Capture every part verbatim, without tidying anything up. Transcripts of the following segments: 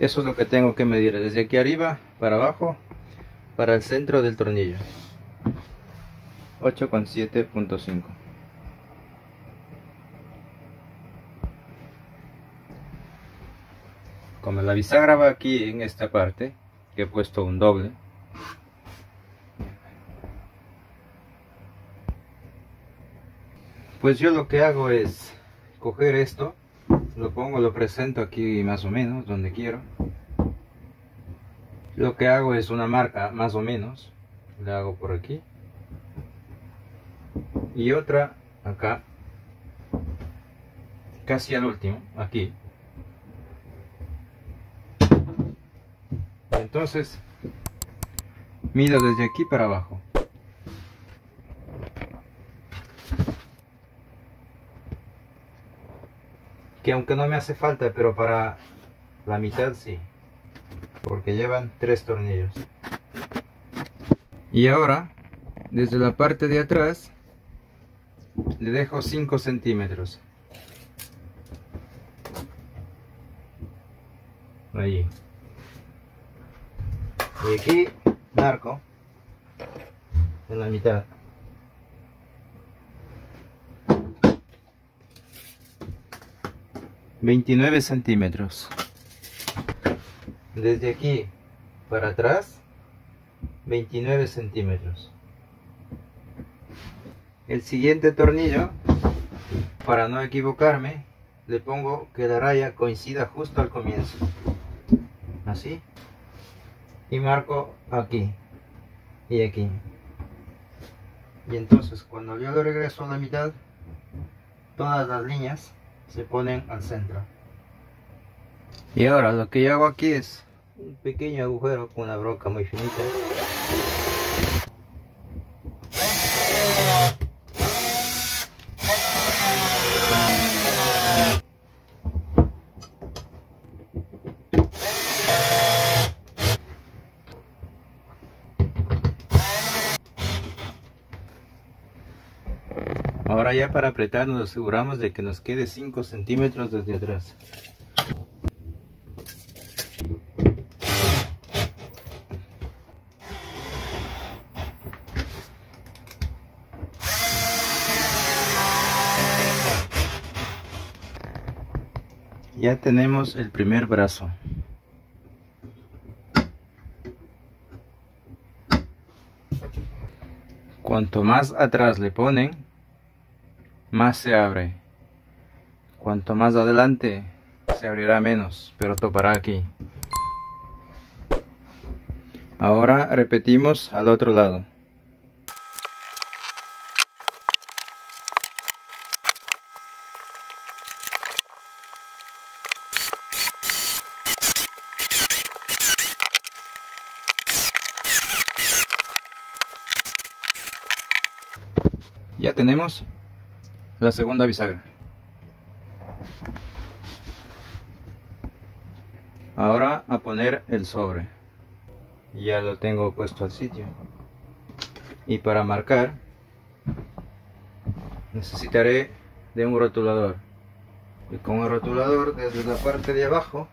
Eso es lo que tengo que medir, desde aquí arriba para abajo, para el centro del tornillo. Ocho con siete punto cinco. Como la bisagra va aquí en esta parte, que he puesto un doble, pues yo lo que hago es coger esto, lo pongo, lo presento aquí más o menos donde quiero. Lo que hago es una marca más o menos, la hago por aquí y otra acá, casi al último, aquí. Entonces mido desde aquí para abajo. Que aunque no me hace falta, pero para la mitad sí, porque llevan tres tornillos. Y ahora desde la parte de atrás le dejo cinco centímetros ahí, y aquí marco en la mitad. Veintinueve centímetros desde aquí para atrás, veintinueve centímetros. El siguiente tornillo, para no equivocarme, le pongo que la raya coincida justo al comienzo, así, y marco aquí y aquí. Y entonces cuando yo lo regreso a la mitad, todas las líneas se ponen al centro. Y ahora lo que yo hago aquí es un pequeño agujero con una broca muy finita, ya para apretar. Nos aseguramos de que nos quede cinco centímetros desde atrás. Ya tenemos el primer brazo. Cuanto más atrás le ponen, más se abre. Cuanto más adelante, se abrirá menos, pero topará aquí. Ahora repetimos al otro lado. Ya tenemos la segunda bisagra. Ahora a poner el sobre. Ya lo tengo puesto al sitio. Y para marcar necesitaré de un rotulador. Y con el rotulador desde la parte de abajo .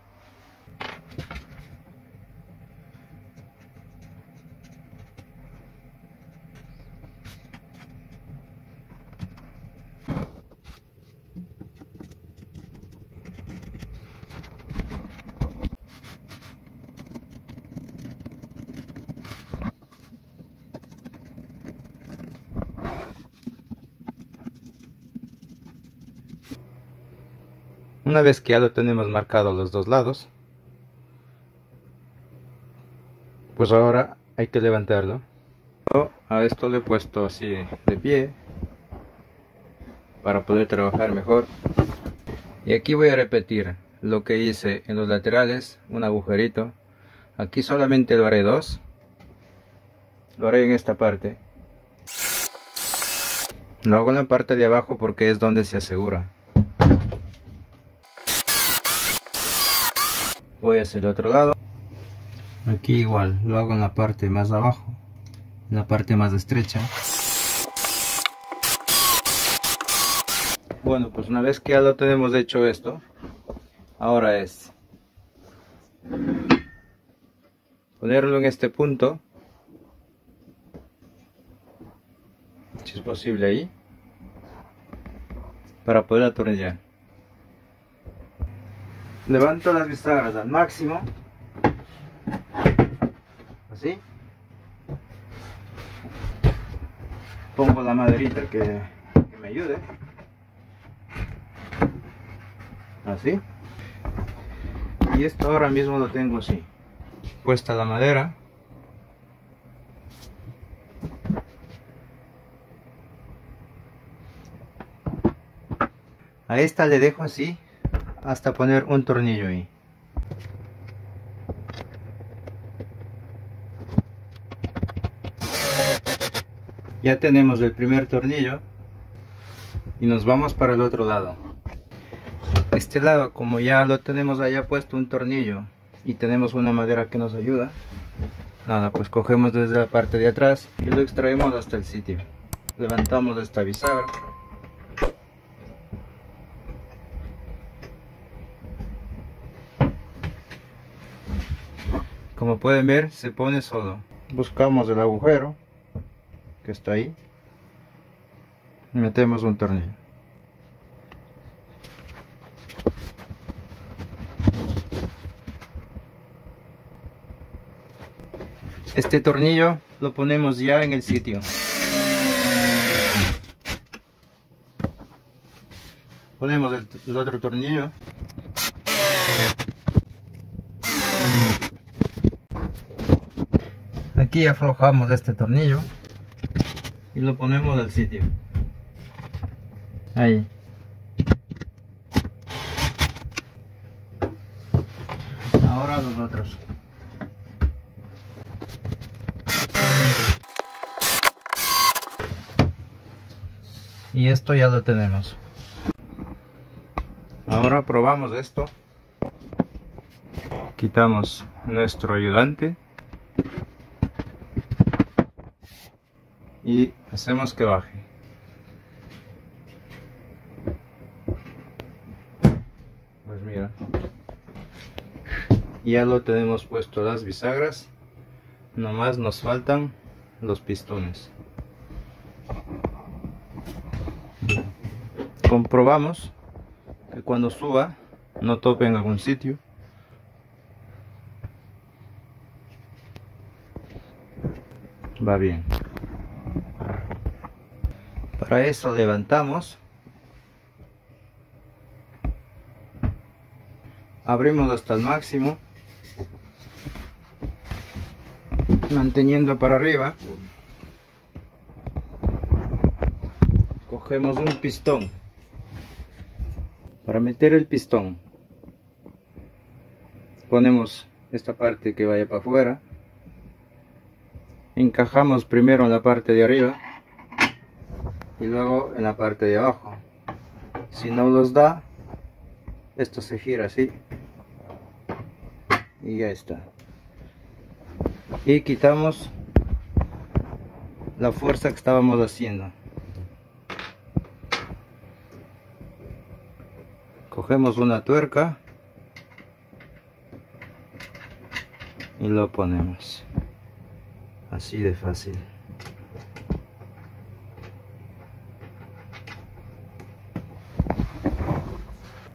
Una vez que ya lo tenemos marcado los dos lados, pues ahora hay que levantarlo. Yo a esto lo he puesto así de pie para poder trabajar mejor. Y aquí voy a repetir lo que hice en los laterales, un agujerito. Aquí solamente lo haré dos. Lo haré en esta parte. Lo hago en la parte de abajo porque es donde se asegura. Voy hacia el otro lado. Aquí igual lo hago en la parte más abajo, en la parte más estrecha. Bueno, pues una vez que ya lo tenemos hecho esto, ahora es ponerlo en este punto, si es posible ahí, para poder atornillar. Levanto las bisagras al máximo, así. Pongo la maderita que, que me ayude, así. Y esto ahora mismo lo tengo así. Puesta la madera. A esta le dejo así hasta poner un tornillo ahí. Ya tenemos el primer tornillo y nos vamos para el otro lado. Este lado, como ya lo tenemos allá puesto un tornillo y tenemos una madera que nos ayuda, nada, pues cogemos desde la parte de atrás y lo extraemos hasta el sitio. Levantamos esta bisagra, como pueden ver se pone solo. Buscamos el agujero que está ahí y metemos un tornillo. Este tornillo lo ponemos ya en el sitio. Ponemos el, el otro tornillo. Aquí aflojamos este tornillo y lo ponemos al sitio. Ahí. Ahora los otros. Y esto ya lo tenemos. Ahora probamos esto. Quitamos nuestro ayudante y hacemos que baje. Pues mira, ya lo tenemos puesto las bisagras. Nomás nos faltan los pistones. Comprobamos que cuando suba no tope en algún sitio. Va bien. Para eso levantamos, abrimos hasta el máximo, manteniendo para arriba. Cogemos un pistón. Para meter el pistón ponemos esta parte que vaya para afuera, encajamos primero en la parte de arriba y luego en la parte de abajo. Si no los da, esto se gira así y ya está. Y quitamos la fuerza que estábamos haciendo. Cogemos una tuerca y lo ponemos así de fácil.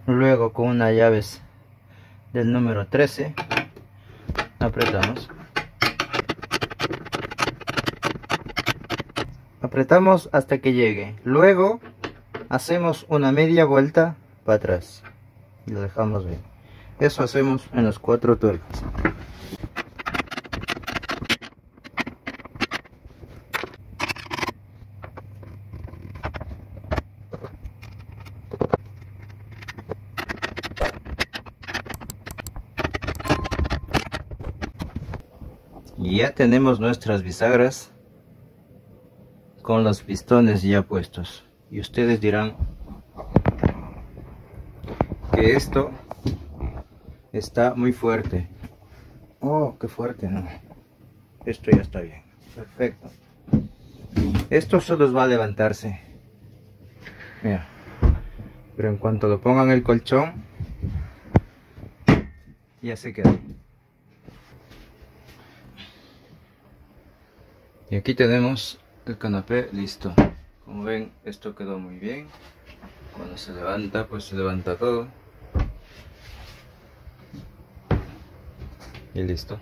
Luego con unas llaves del número trece apretamos. Apretamos hasta que llegue. Luego hacemos una media vuelta para atrás y lo dejamos bien. Eso hacemos en las cuatro tuercas. Y ya tenemos nuestras bisagras con los pistones ya puestos. Y ustedes dirán, esto está muy fuerte. Oh, qué fuerte, no. Esto ya está bien. Perfecto. Esto solo va a levantarse. Mira. Pero en cuanto lo pongan el colchón, ya se queda. Y aquí tenemos el canapé listo. Como ven, esto quedó muy bien. Cuando se levanta, pues se levanta todo. Y listo.